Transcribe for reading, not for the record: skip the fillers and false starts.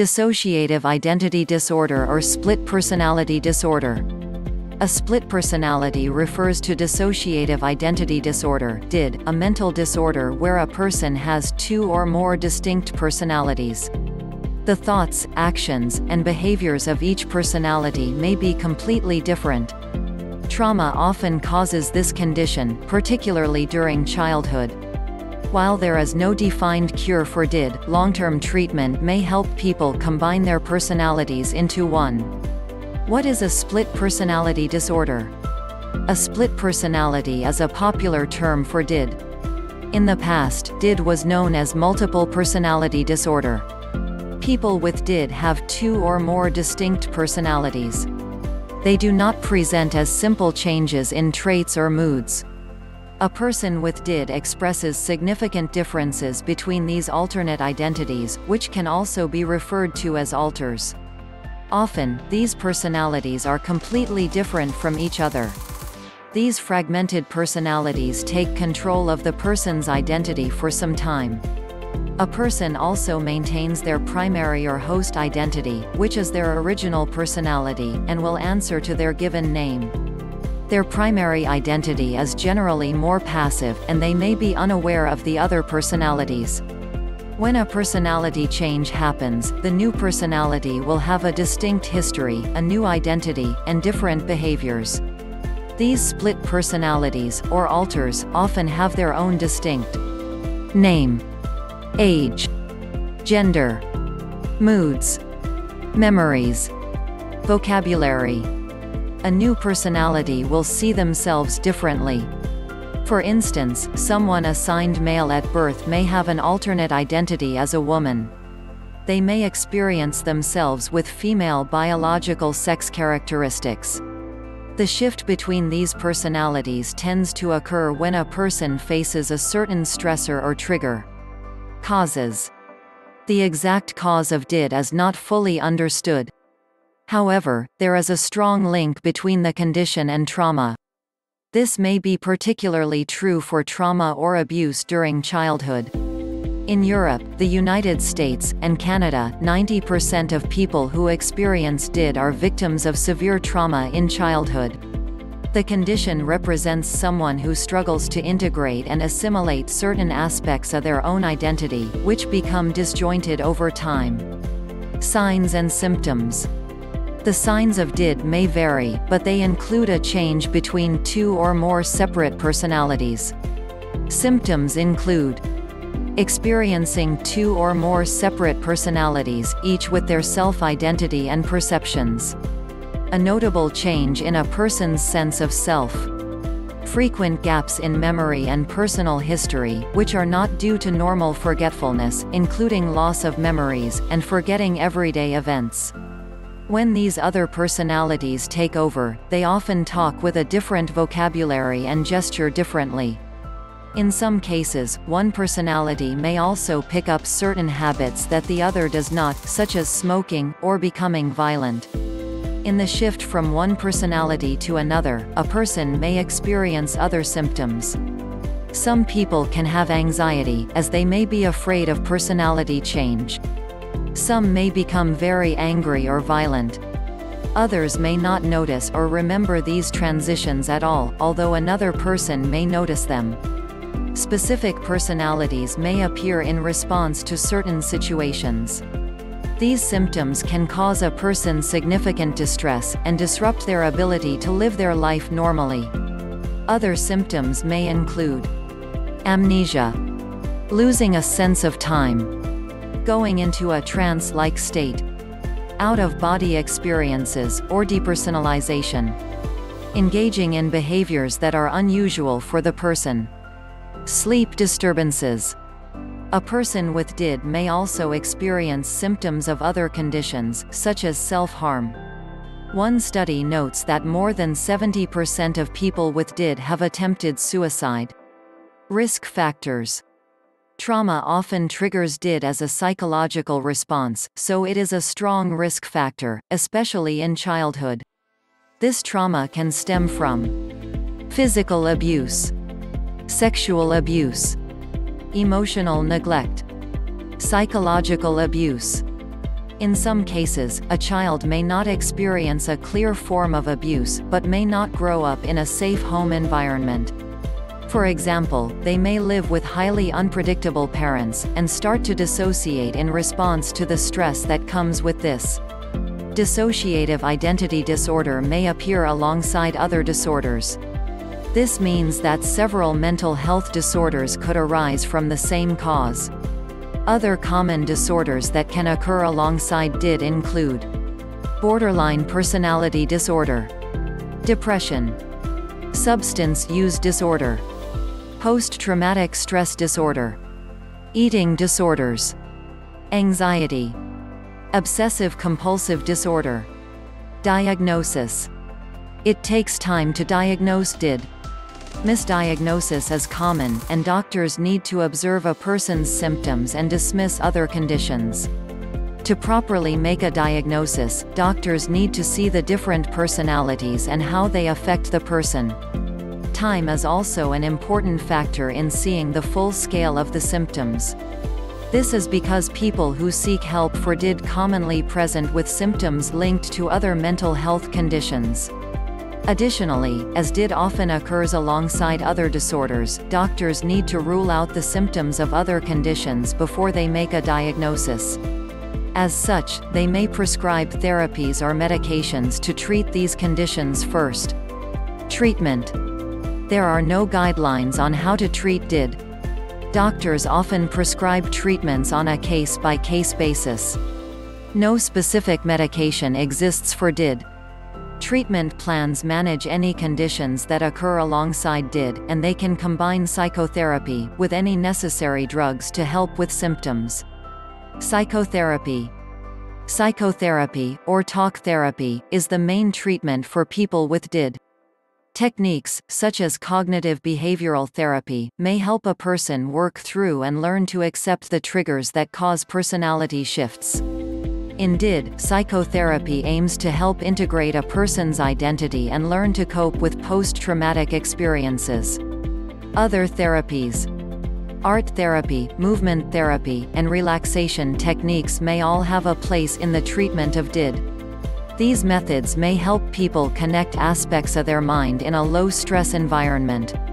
Dissociative identity disorder or split personality disorder. A split personality refers to dissociative identity disorder (DID), a mental disorder where a person has two or more distinct personalities. The thoughts, actions, and behaviors of each personality may be completely different. Trauma often causes this condition, particularly during childhood. While there is no defined cure for DID, long-term treatment may help people combine their personalities into one. What is a split personality disorder? A split personality is a popular term for DID. In the past, DID was known as multiple personality disorder. People with DID have two or more distinct personalities. They do not present as simple changes in traits or moods. A person with DID expresses significant differences between these alternate identities, which can also be referred to as alters. Often, these personalities are completely different from each other. These fragmented personalities take control of the person's identity for some time. A person also maintains their primary or host identity, which is their original personality, and will answer to their given name. Their primary identity is generally more passive, and they may be unaware of the other personalities. When a personality change happens, the new personality will have a distinct history, a new identity, and different behaviors. These split personalities, or alters, often have their own distinct name, age, gender, moods, memories, vocabulary. A new personality will see themselves differently. For instance, someone assigned male at birth may have an alternate identity as a woman. They may experience themselves with female biological sex characteristics. The shift between these personalities tends to occur when a person faces a certain stressor or trigger. Causes. The exact cause of DID is not fully understood. However, there is a strong link between the condition and trauma. This may be particularly true for trauma or abuse during childhood. In Europe, the United States, and Canada, 90% of people who experience DID are victims of severe trauma in childhood. The condition represents someone who struggles to integrate and assimilate certain aspects of their own identity, which become disjointed over time. Signs and symptoms. The signs of DID may vary, but they include a change between two or more separate personalities. Symptoms include experiencing two or more separate personalities, each with their self-identity and perceptions. A notable change in a person's sense of self. Frequent gaps in memory and personal history, which are not due to normal forgetfulness, including loss of memories, and forgetting everyday events. When these other personalities take over, they often talk with a different vocabulary and gesture differently. In some cases, one personality may also pick up certain habits that the other does not, such as smoking, or becoming violent. In the shift from one personality to another, a person may experience other symptoms. Some people can have anxiety, as they may be afraid of personality change. Some may become very angry or violent. Others may not notice or remember these transitions at all, although another person may notice them. Specific personalities may appear in response to certain situations. These symptoms can cause a person significant distress, and disrupt their ability to live their life normally. Other symptoms may include amnesia, losing a sense of time, going into a trance-like state, out-of-body experiences, or depersonalization. Engaging in behaviors that are unusual for the person. Sleep disturbances. A person with DID may also experience symptoms of other conditions, such as self-harm. One study notes that more than 70% of people with DID have attempted suicide. Risk factors. Trauma often triggers DID as a psychological response, so it is a strong risk factor, especially in childhood. This trauma can stem from physical abuse, sexual abuse, emotional neglect, psychological abuse, In some cases, a child may not experience a clear form of abuse, but may not grow up in a safe home environment. For example, they may live with highly unpredictable parents, and start to dissociate in response to the stress that comes with this. Dissociative identity disorder may appear alongside other disorders. This means that several mental health disorders could arise from the same cause. Other common disorders that can occur alongside DID include borderline personality disorder, depression, substance use disorder, post-traumatic stress disorder, eating disorders, anxiety, obsessive-compulsive disorder. Diagnosis. It takes time to diagnose DID. Misdiagnosis is common, and doctors need to observe a person's symptoms and dismiss other conditions. To properly make a diagnosis, doctors need to see the different personalities and how they affect the person. Time is also an important factor in seeing the full scale of the symptoms. This is because people who seek help for DID commonly present with symptoms linked to other mental health conditions. Additionally, as DID often occurs alongside other disorders, doctors need to rule out the symptoms of other conditions before they make a diagnosis. As such, they may prescribe therapies or medications to treat these conditions first. Treatment. There are no guidelines on how to treat DID. Doctors often prescribe treatments on a case-by-case basis. No specific medication exists for DID. Treatment plans manage any conditions that occur alongside DID, and they can combine psychotherapy with any necessary drugs to help with symptoms. Psychotherapy. Psychotherapy, or talk therapy, is the main treatment for people with DID. Techniques, such as cognitive behavioral therapy, may help a person work through and learn to accept the triggers that cause personality shifts. In DID, psychotherapy aims to help integrate a person's identity and learn to cope with post-traumatic experiences. Other therapies. Art therapy, movement therapy, and relaxation techniques may all have a place in the treatment of DID. These methods may help people connect aspects of their mind in a low-stress environment.